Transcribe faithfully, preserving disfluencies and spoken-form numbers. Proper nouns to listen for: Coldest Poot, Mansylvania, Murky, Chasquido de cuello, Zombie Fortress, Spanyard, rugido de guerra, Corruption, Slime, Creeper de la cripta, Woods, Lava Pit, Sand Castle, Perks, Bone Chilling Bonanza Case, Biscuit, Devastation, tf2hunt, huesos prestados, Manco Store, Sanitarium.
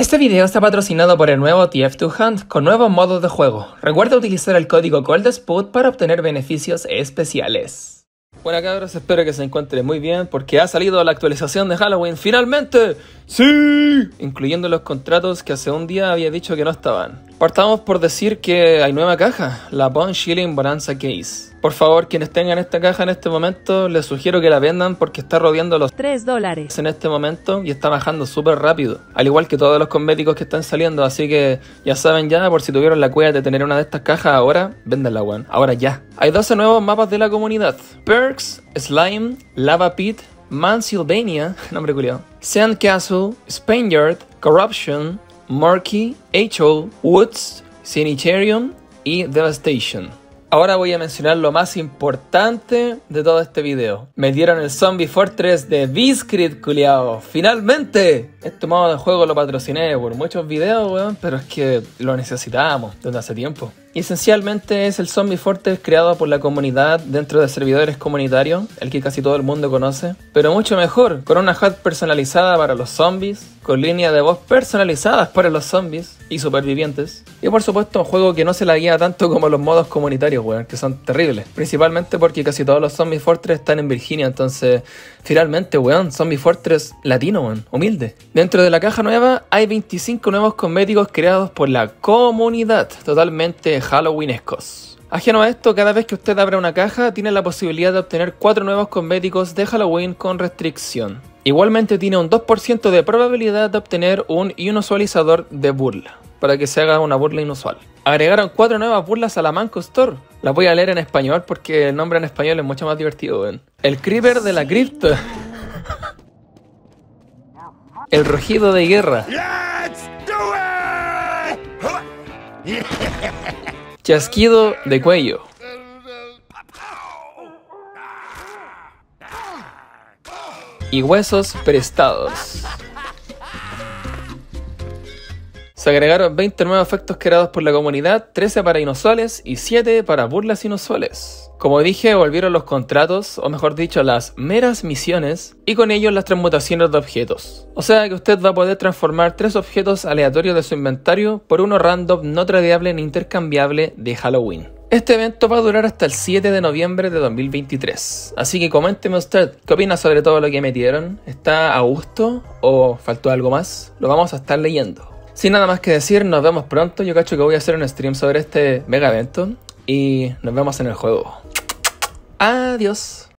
Este video está patrocinado por el nuevo T F two Hunt con nuevos modos de juego. Recuerda utilizar el código Coldest Poot para obtener beneficios especiales. Bueno, cabros, espero que se encuentren muy bien porque ha salido la actualización de Halloween ¡finalmente! ¡Sí! Incluyendo los contratos que hace un día había dicho que no estaban. Partamos por decir que hay nueva caja, la Bone Chilling Bonanza Case. Por favor, quienes tengan esta caja en este momento, les sugiero que la vendan porque está rodeando los tres dólares en este momento y está bajando súper rápido. Al igual que todos los cosméticos que están saliendo, así que ya saben ya, por si tuvieron la cueva de tener una de estas cajas ahora, véndanla, weón. Ahora ya. Hay doce nuevos mapas de la comunidad. Perks, Slime, Lava Pit, Mansylvania, nombre curioso, Sand Castle, Spanyard, Corruption, Murky, H O, Woods, Sanitarium y Devastation. Ahora voy a mencionar lo más importante de todo este video. Me dieron el Zombie Fortress de Biscuit, culiao. ¡Finalmente! Este modo de juego lo patrociné por muchos videos, weón, pero es que lo necesitábamos desde hace tiempo. Y esencialmente es el Zombie Fortress creado por la comunidad dentro de servidores comunitarios, el que casi todo el mundo conoce, pero mucho mejor, con una H U D personalizada para los zombies, con líneas de voz personalizadas para los zombies y supervivientes. Y por supuesto un juego que no se la guía tanto como los modos comunitarios, weón, que son terribles. Principalmente porque casi todos los Zombie Fortress están en Virginia, entonces finalmente, weón, Zombie Fortress latino, weón, humilde. Dentro de la caja nueva hay veinticinco nuevos cosméticos creados por la comunidad, totalmente halloweenescos. Ajeno a esto, cada vez que usted abra una caja, tiene la posibilidad de obtener cuatro nuevos cosméticos de Halloween con restricción. Igualmente tiene un dos por ciento de probabilidad de obtener un inusualizador de burla, para que se haga una burla inusual. Agregaron cuatro nuevas burlas a la Manco Store. Las voy a leer en español porque el nombre en español es mucho más divertido, ¿ven? El Creeper de la cripta. El rugido de guerra. Chasquido de cuello. Y huesos prestados. Se agregaron veinte nuevos efectos creados por la comunidad, trece para inusuales y siete para burlas inusuales. Como dije, volvieron los contratos, o mejor dicho, las meras misiones, y con ellos las transmutaciones de objetos. O sea que usted va a poder transformar tres objetos aleatorios de su inventario por uno random no tradeable ni intercambiable de Halloween. Este evento va a durar hasta el siete de noviembre de dos mil veintitrés. Así que coménteme usted, ¿qué opina sobre todo lo que me dieron? ¿Está a gusto o faltó algo más? Lo vamos a estar leyendo. Sin nada más que decir, nos vemos pronto. Yo cacho que voy a hacer un stream sobre este mega evento y nos vemos en el juego. Adiós.